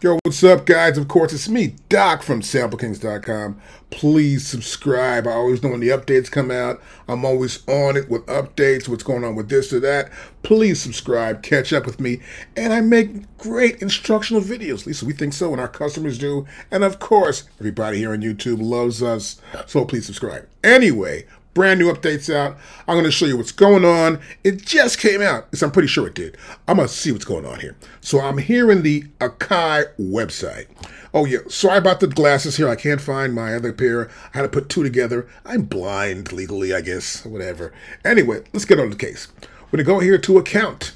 Yo, what's up, guys? Of course, it's me, Doc from samplekings.com. Please subscribe. I always know when the updates come out. I'm always on it with updates, what's going on with this or that. Please subscribe, catch up with me. And I make great instructional videos. At least we think so, and our customers do. And of course, everybody here on YouTube loves us, so please subscribe. Anyway, brand new updates out. I'm going to show you what's going on. It just came out. I'm pretty sure it did. I'm going to see what's going on here. So I'm here in the Akai website. Oh, yeah. Sorry about the glasses here. I can't find my other pair. I had to put two together. I'm blind legally, I guess. Whatever. Anyway, let's get on the case. We're going to go here to account.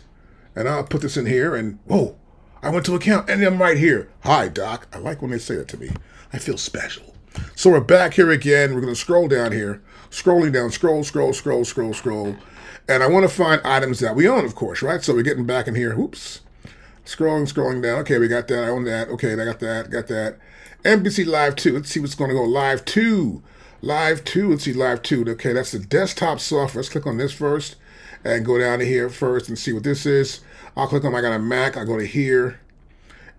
And I'll put this in here. And, whoa, I went to account. And I'm right here. Hi, Doc. I like when they say that to me. I feel special. So we're back here again. We're going to scroll down here. Scrolling down. Scroll, scroll, scroll, scroll, scroll. And I want to find items that we own, of course, right? So we're getting back in here. Oops. Scrolling, scrolling down. Okay, we got that. I own that. Okay, I got that. Got that. MPC Live 2. Let's see what's going to go. Live 2. Live 2. Let's see Live 2. Okay, that's the desktop software. Let's click on this first and go down to here first and see what this is. I'll click on I got a Mac. I'll go to here.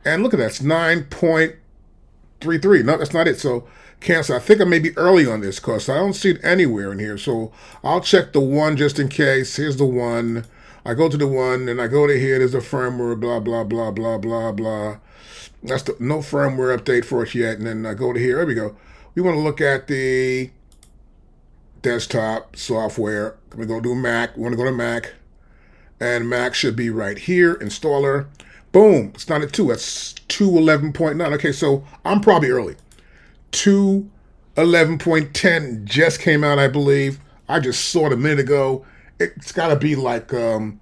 And look at that. It's 9.33. No, that's not it. So cancel. I think I may be early on this because I don't see it anywhere in here. So I'll check the one just in case. Here's the one. I go to the one and I go to here. There's the firmware, blah, blah, blah, blah, blah, blah. That's the no firmware update for it yet. And then I go to here. There we go. We want to look at the desktop software. I'm going to go do Mac. We want to go to Mac. And Mac should be right here. Installer. Boom. It's not at 2. That's 2.11.9. Okay, so I'm probably early. 2.11.10 just came out, I believe. I just saw it a minute ago. It's got to be like 7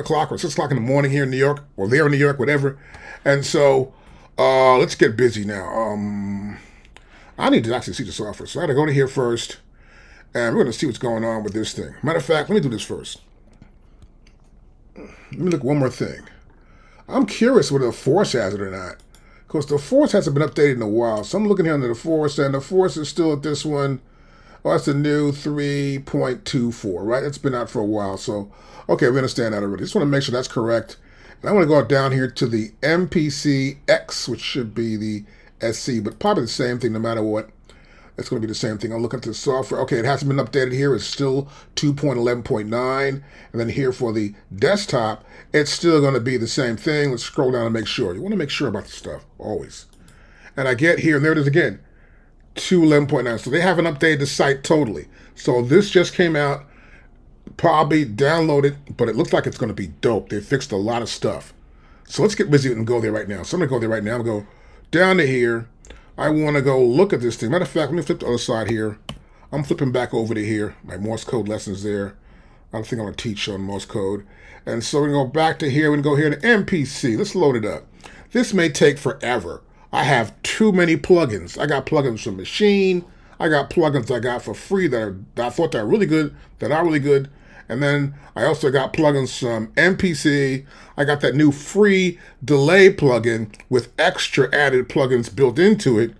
o'clock or 6 o'clock in the morning here in New York, or there in New York, whatever. And so let's get busy now. I need to actually see the software. So I got to go to here first, and we're going to see what's going on with this thing. Matter of fact, let me do this first. Let me look at one more thing. I'm curious whether the Force has it or not. Because the Force hasn't been updated in a while. So I'm looking here under the Force, and the Force is still at this one. Oh, that's the new 3.24, right? It's been out for a while. So, okay, we understand that already. Just want to make sure that's correct. And I want to go down here to the MPC X, which should be the SC, but probably the same thing no matter what. It's going to be the same thing. I'll look at the software. Okay, it hasn't been updated here. It's still 2.11.9. And then here for the desktop, it's still going to be the same thing. Let's scroll down and make sure. You want to make sure about this stuff, always. And I get here, and there it is again, 2.11.9. So they haven't updated the site totally. So this just came out, probably downloaded, but it looks like it's going to be dope. They fixed a lot of stuff. So let's get busy and go there right now. So I'm going to go there right now. I'm going to go down to here. I want to go look at this thing. Matter of fact, let me flip the other side here. I'm flipping back over to here. My Morse code lessons there. I don't think I'm going to teach on Morse code. And so we're going to go back to here. We're going to go here to MPC. Let's load it up. This may take forever. I have too many plugins. I got plugins from Machine. I got plugins I got for free that I thought that were really good, that are really good. And then I also got plugins from MPC. I got that new free delay plugin with extra added plugins built into it.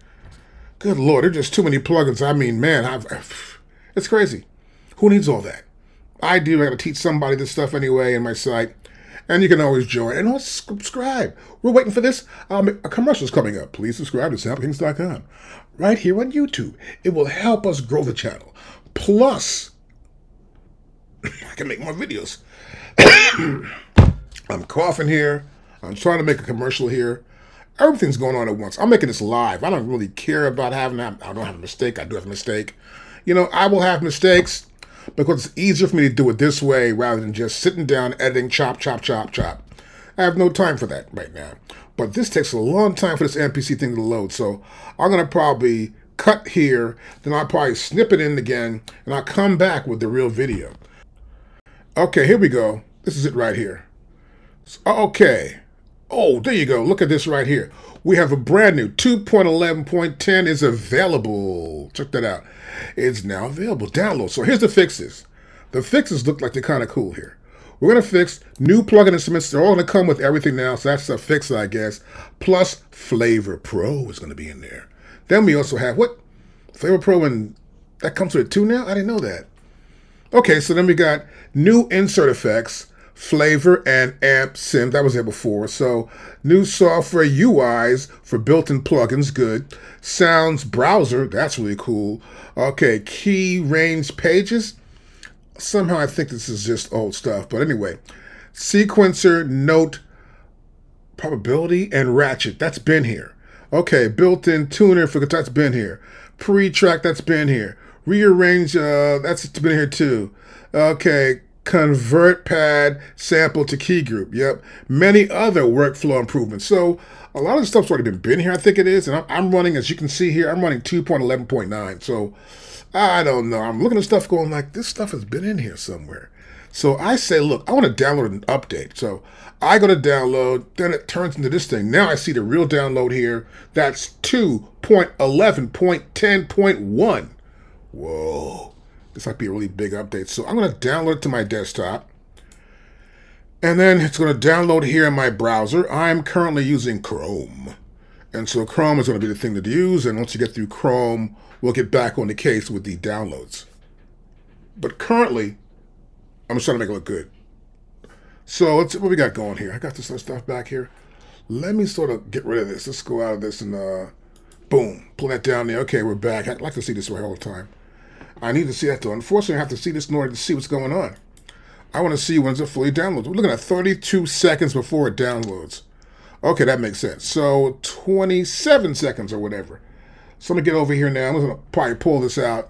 Good Lord, there are just too many plugins. I mean, man, it's crazy. Who needs all that? I do. I got to teach somebody this stuff anyway in my site. And you can always join. And also subscribe. We're waiting for this. A commercial's coming up. Please subscribe to samplekings.com. Right here on YouTube. It will help us grow the channel. Plus, I can make more videos. I'm coughing here. I'm trying to make a commercial here. Everything's going on at once. I'm making this live. I don't really care about having that. I don't have a mistake. I do have a mistake. You know, I will have mistakes because it's easier for me to do it this way rather than just sitting down, editing, chop, chop, chop, chop. I have no time for that right now. But this takes a long time for this MPC thing to load. So I'm going to probably cut here. Then I'll probably snip it in again. And I'll come back with the real video. Okay, here we go. This is it right here. Okay. Oh, there you go. Look at this right here. We have a brand new 2.11.10 is available. Check that out. It's now available. Download. So here's the fixes. The fixes look like they're kind of cool here. We're going to fix new plugin instruments. They're all going to come with everything now. So that's a fix, I guess. Plus Flavor Pro is going to be in there. Then we also have what? Flavor Pro, and that comes with it too now? I didn't know that. Okay, so then we got new insert effects, flavor, and amp sim. That was there before. So new software UIs for built-in plugins, good. Sounds browser, that's really cool. Okay, key range pages. Somehow I think this is just old stuff, but anyway. Sequencer, note, probability, and ratchet. That's been here. Okay, built-in tuner for guitar, that's been here. Pre-track, that's been here. Rearrange, that's been here too. Okay, convert pad sample to key group. Yep. Many other workflow improvements. So a lot of the stuff's already been here, I think it is. And I'm running, as you can see here, I'm running 2.11.9. So I don't know. I'm looking at stuff going like, this stuff has been in here somewhere. So I say, look, I want to download an update. So I go to download, then it turns into this thing. Now I see the real download here. That's 2.11.10.1. Whoa, this might be a really big update. So I'm going to download it to my desktop. And then it's going to download here in my browser. I'm currently using Chrome. And so Chrome is going to be the thing to use. And once you get through Chrome, we'll get back on the case with the downloads. But currently, I'm just trying to make it look good. So let's see what we got going here. I got this other stuff back here. Let me sort of get rid of this. Let's go out of this and boom, pull that down there. Okay, we're back. I'd like to see this way all the time. I need to see that though. Unfortunately, I have to see this in order to see what's going on. I want to see when it fully downloads. We're looking at 32 seconds before it downloads. Okay, that makes sense. So 27 seconds or whatever. So I'm gonna get over here now. I'm gonna probably pull this out,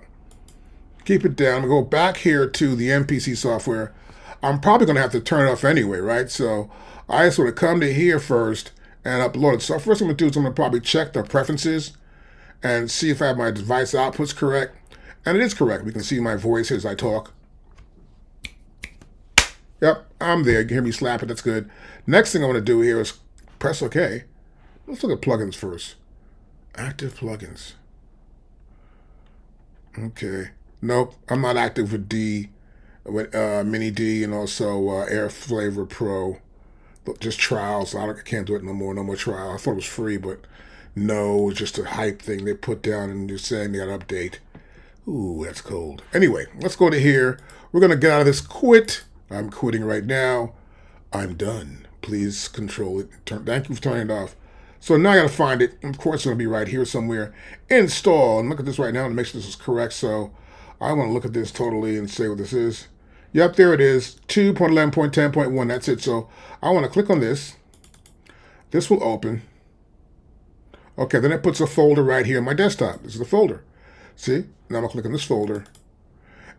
keep it down. I'm gonna go back here to the MPC software. I'm probably gonna have to turn it off anyway, right? So I sort of come to here first and upload it. So first I'm gonna do is I'm gonna probably check the preferences and see if I have my device outputs correct. And it is correct. We can see my voice as I talk. Yep, I'm there. You can hear me slap it. That's good. Next thing I want to do here is press OK. Let's look at plugins first. Active plugins. Okay. Nope, I'm not active with D, with Mini D, and also Air Flavor Pro. Just trials. I can't do it no more. No more trial. I thought it was free, but no, it's just a hype thing they put down, and they're saying they got to update. Ooh, that's cold. Anyway, let's go to here. We're going to get out of this. Quit. I'm quitting right now. I'm done. Please control it. Thank you for turning it off. So now I got to find it. Of course, it's going to be right here somewhere. Install. And look at this right now to make sure this is correct. So I want to look at this totally and say what this is. Yep, there it is. 2.11.10.1. That's it. So I want to click on this. This will open. Okay, then it puts a folder right here on my desktop. This is the folder. See? Now I'm going to click on this folder.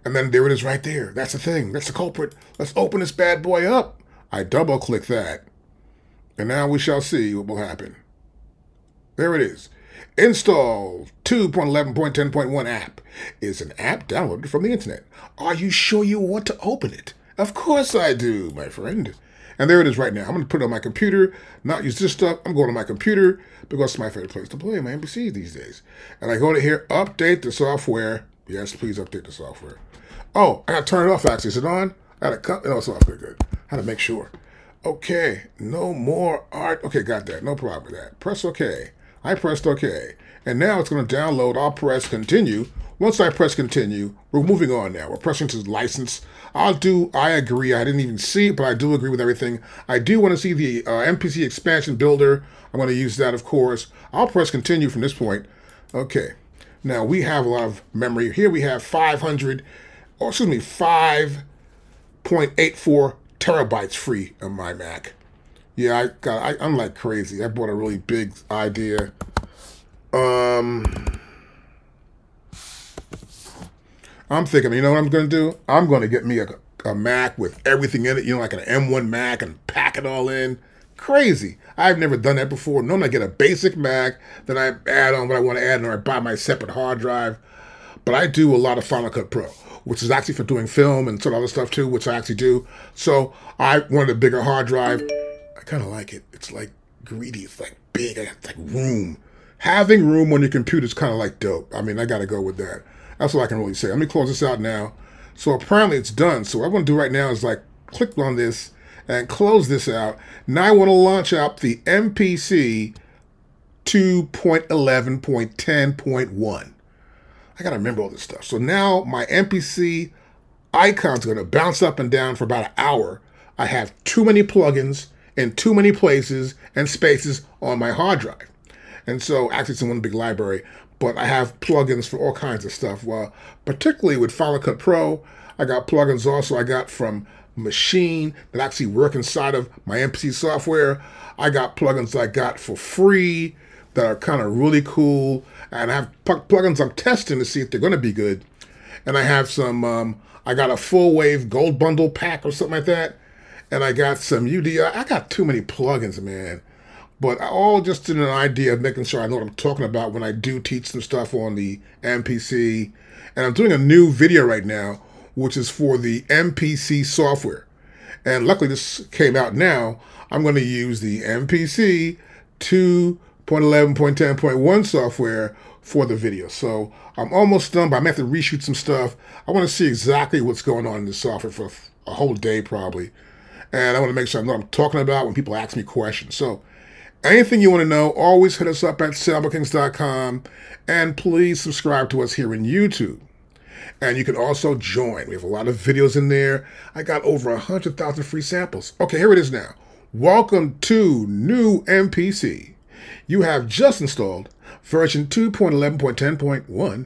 And then there it is right there. That's the thing. That's the culprit. Let's open this bad boy up. I double click that. And now we shall see what will happen. There it is. Install 2.11.10.1 app is an app downloaded from the internet. Are you sure you want to open it? Of course I do, my friend. And there it is right now. I'm going to put it on my computer, not use this stuff. I'm going to my computer because it's my favorite place to play my MPC these days. And I go to here, update the software. Yes, please update the software. Oh, I got to turn it off, actually. Is it on? I got to cut it off. Good, good. I had to make sure. Okay, no more art. Okay, got that. No problem with that. Press OK. I pressed OK. And now it's going to download. I'll press continue. Once I press continue, we're moving on now. We're pressing to license. I agree. I didn't even see it, but I do agree with everything. I do want to see the MPC expansion builder. I'm going to use that, of course. I'll press continue from this point. Okay. Now we have a lot of memory. Here we have 5.84 terabytes free on my Mac. Yeah, I'm like crazy. I bought a really big idea. I'm thinking, you know what I'm going to do? I'm going to get me a Mac with everything in it, you know, like an M1 Mac, and pack it all in. Crazy. I've never done that before. Normally I get a basic Mac, then I add on what I want to add, and I buy my separate hard drive. But I do a lot of Final Cut Pro, which is actually for doing film and sort of other stuff too, which I actually do. So I wanted a bigger hard drive. I kind of like it. It's like greedy. It's like big. It's like room. Having room on your computer is kind of like dope. I mean, I got to go with that. That's all I can really say. Let me close this out now. So apparently it's done. So what I want to do right now is like click on this and close this out. Now I want to launch out the MPC 2.11.10.1. I got to remember all this stuff. So now my MPC icon's going to bounce up and down for about an hour I have too many plugins in too many places and spaces on my hard drive. And so actually it's in one big library, but I have plugins for all kinds of stuff. Well, particularly with Final Cut Pro, I got plugins also I got from Machine that actually work inside of my MPC software. I got plugins I got for free that are kind of really cool. And I have plugins I'm testing to see if they're going to be good. And I have some, I got a full wave gold bundle pack or something like that. And I got some UDI. I got too many plugins, man. But all just in an idea of making sure I know what I'm talking about when I do teach some stuff on the MPC. And I'm doing a new video right now, which is for the MPC software. And luckily this came out now. I'm going to use the MPC 2.11.10.1 software for the video. So I'm almost done, but I may have to reshoot some stuff. I want to see exactly what's going on in the software for a whole day probably. And I want to make sure I know what I'm talking about when people ask me questions. So anything you want to know, always hit us up at samplekings.com, and please subscribe to us here in YouTube. And you can also join. We have a lot of videos in there. I got over 100,000 free samples. Okay, here it is now. Welcome to new MPC. You have just installed version 2.11.10.1. Well, I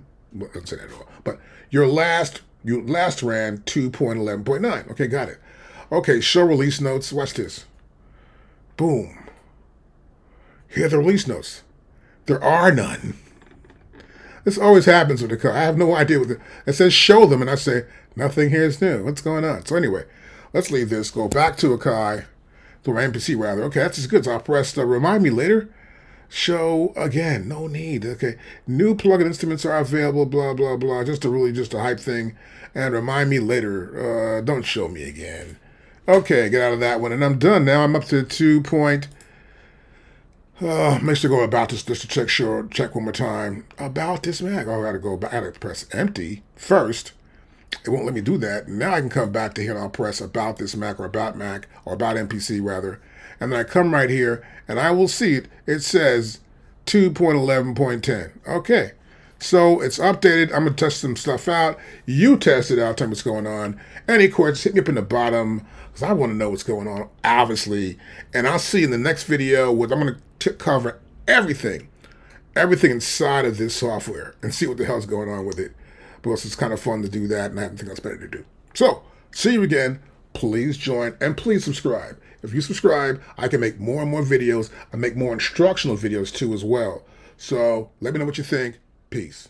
didn't say that at all. But you last ran 2.11.9. Okay, got it. Okay, show release notes. Watch this. Boom. Here are the release notes. There are none. This always happens with the car. I have no idea what it says. Show them, and I say nothing here is new. What's going on? So anyway, let's leave this. Go back to Akai, to my MPC rather. Okay, that's as good. So I'll press remind me later. Show again. No need. Okay, new plugin instruments are available. Blah blah blah. Just a hype thing. And remind me later. Don't show me again. Okay, get out of that one, and I'm done now. I'm up to 2. Make sure to go about this just to check one more time. About this mag. Oh, I gotta go back. I gotta press empty first. It won't let me do that. Now I can come back to here and I'll press about this Mac or about Mac or about MPC rather. And then I come right here and I will see it. It says 2.11.10. Okay. So it's updated. I'm gonna test some stuff out. You test it out, tell me what's going on. Any questions, hit me up in the bottom because I want to know what's going on, obviously. And I'll see you in the next video with I'm gonna cover everything inside of this software and see what the hell's going on with it, because it's kind of fun to do that and I have nothing else better to do. So see you again. Please join and please subscribe. If you subscribe, I can make more and more videos. I make more instructional videos too as well. So let me know what you think. Peace.